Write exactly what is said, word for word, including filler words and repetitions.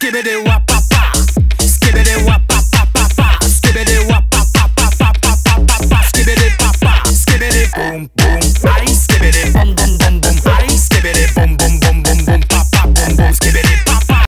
Skibidi wap pa pa, Skibidi wap pa pa pa pa, Skibidi wap pa pa pa pa pa pa pa pa, Skibidi pa pa, Skibidi boom boom, bang, Skibidi boom boom boom boom, bang, Skibidi boom boom boom boom boom.